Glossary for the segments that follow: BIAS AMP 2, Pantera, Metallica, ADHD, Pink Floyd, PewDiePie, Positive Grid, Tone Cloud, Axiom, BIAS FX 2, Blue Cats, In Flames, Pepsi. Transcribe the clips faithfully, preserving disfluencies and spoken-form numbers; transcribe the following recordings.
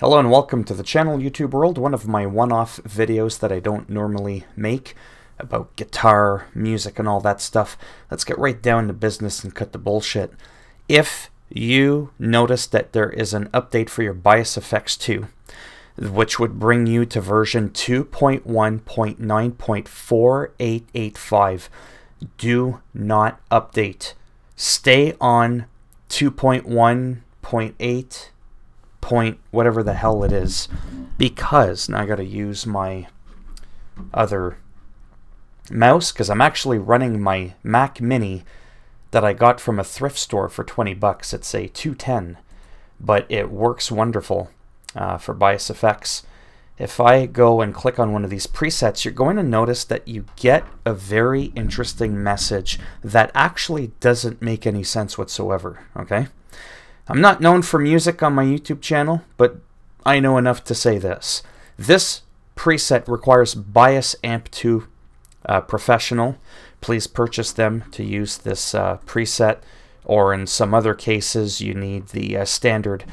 Hello and welcome to the channel, YouTube world, one of my one-off videos that I don't normally make about guitar, music, and all that stuff. Let's get right down to business and cut the bullshit. If you notice that there is an update for your BIAS F X two, which would bring you to version two point one point nine point four eight eight five, do not update. Stay on two point one point eight. Point whatever the hell it is, because now I gotta use my other mouse because I'm actually running my Mac Mini that I got from a thrift store for twenty bucks. It's a two ten, but it works wonderful uh, for BIAS F X. If I go and click on one of these presets, you're going to notice that you get a very interesting message that actually doesn't make any sense whatsoever. Okay, I'm not known for music on my YouTube channel, but I know enough to say this. This preset requires BIAS A M P two uh, Professional. Please purchase them to use this uh, preset, or in some other cases, you need the uh, standard.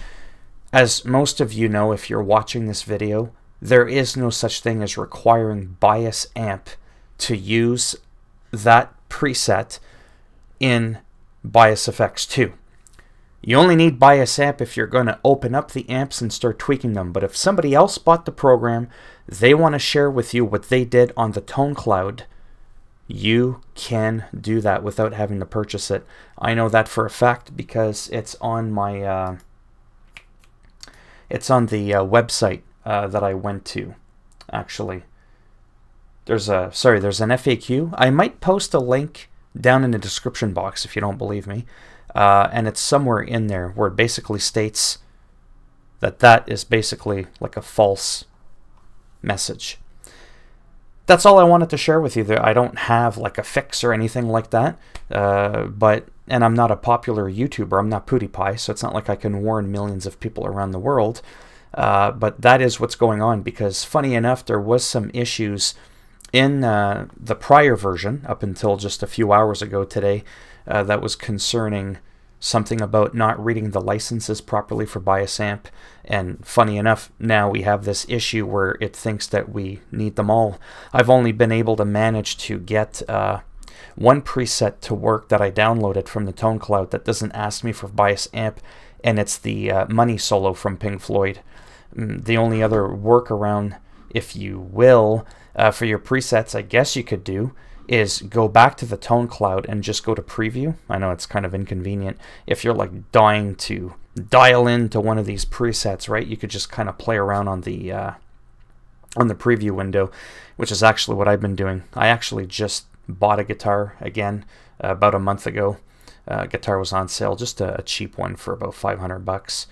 As most of you know, if you're watching this video, there is no such thing as requiring BIAS A M P to use that preset in BIAS F X two. You only need BIAS A M P if you're going to open up the amps and start tweaking them. But if somebody else bought the program, they want to share with you what they did on the Tone Cloud, you can do that without having to purchase it. I know that for a fact because it's on my, uh, it's on the uh, website uh, that I went to. Actually, there's a sorry, there's an F A Q. I might post a link down in the description box if you don't believe me. Uh, and it's somewhere in there where it basically states that that is basically like a false message. That's all I wanted to share with you there. I don't have like a fix or anything like that, uh, but and I'm not a popular YouTuber. I'm not PewDiePie, so it's not like I can warn millions of people around the world. Uh, but that is what's going on, because funny enough, there was some issues in uh, the prior version up until just a few hours ago today. Uh, that was concerning something about not reading the licenses properly for BIAS A M P. And funny enough, now we have this issue where it thinks that we need them all. I've only been able to manage to get uh, one preset to work that I downloaded from the Tone Cloud that doesn't ask me for BIAS A M P, and it's the uh, Money Solo from Pink Floyd. The only other workaround, if you will, uh, for your presets, I guess you could do, is go back to the Tone Cloud and just go to preview. I know it's kind of inconvenient if you're like dying to dial into one of these presets, right? You could just kind of play around on the uh, on the preview window, which is actually what I've been doing. I actually just bought a guitar again uh, about a month ago. Uh, guitar was on sale, just a, a cheap one for about five hundred bucks,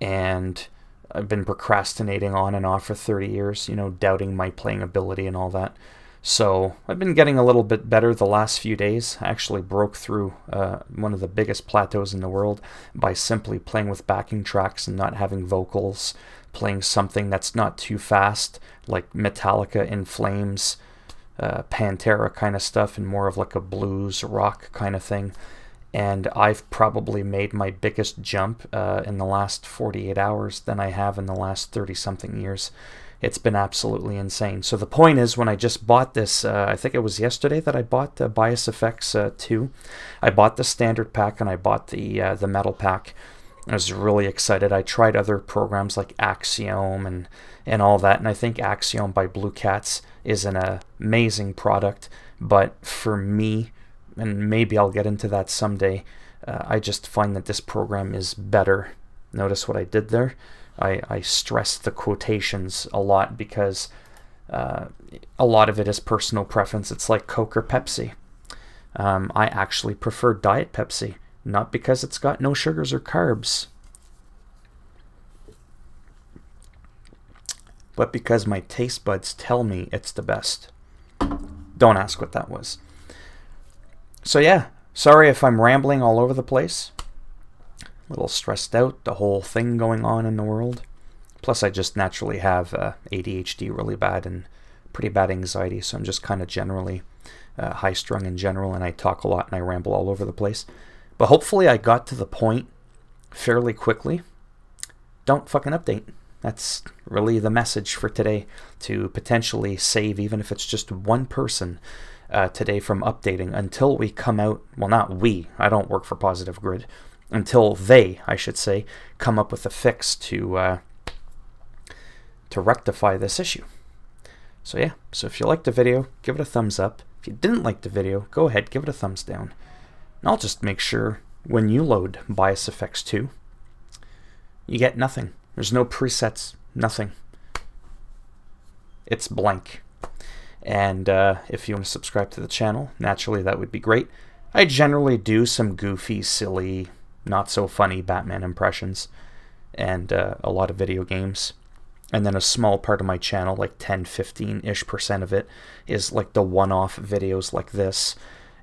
and I've been procrastinating on and off for thirty years, you know, doubting my playing ability and all that. So I've been getting a little bit better the last few days. I actually broke through uh, one of the biggest plateaus in the world by simply playing with backing tracks and not having vocals, playing something that's not too fast, like Metallica, In Flames, uh, Pantera kind of stuff, and more of like a blues rock kind of thing. And I've probably made my biggest jump uh, in the last forty-eight hours than I have in the last thirty-something years. It's been absolutely insane. So the point is, when I just bought this, uh, I think it was yesterday that I bought the BIAS F X two. I bought the standard pack and I bought the uh, the metal pack. I was really excited. I tried other programs like Axiom and, and all that, and I think Axiom by Blue Cats is an uh, amazing product. But for me, and maybe I'll get into that someday, uh, I just find that this program is better. Notice what I did there. I, I stress the quotations a lot because uh, a lot of it is personal preference. It's like Coke or Pepsi. Um, I actually prefer Diet Pepsi, not because it's got no sugars or carbs, but because my taste buds tell me it's the best. Don't ask what that was. So yeah, sorry if I'm rambling all over the place. A little stressed out, the whole thing going on in the world. Plus I just naturally have uh, A D H D really bad and pretty bad anxiety, so I'm just kind of generally uh, high-strung in general, and I talk a lot and I ramble all over the place. But hopefully I got to the point fairly quickly. Don't fucking update. That's really the message for today, to potentially save, even if it's just one person uh, today, from updating until we come out, well, not we, I don't work for Positive Grid, until they, I should say, come up with a fix to, uh, to rectify this issue. So yeah, so if you liked the video, give it a thumbs up. If you didn't like the video, go ahead, give it a thumbs down. And I'll just make sure when you load B I A S F X two, you get nothing. There's no presets, nothing. It's blank. And uh, if you want to subscribe to the channel, naturally that would be great. I generally do some goofy, silly, not so funny Batman impressions and uh, a lot of video games. And then a small part of my channel, like ten, fifteen-ish percent of it, is like the one-off videos like this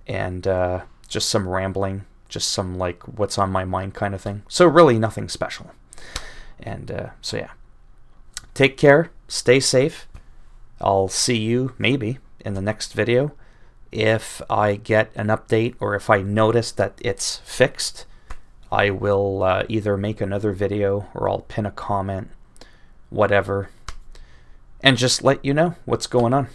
and uh, just some rambling, just some like what's on my mind kind of thing. So really nothing special. And uh, so yeah, take care, stay safe. I'll see you maybe in the next video if I get an update or if I notice that it's fixed. I will uh, either make another video or I'll pin a comment, whatever, and just let you know what's going on,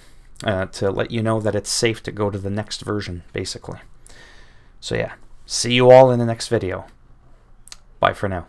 uh, to let you know that it's safe to go to the next version, basically. So yeah, see you all in the next video. Bye for now.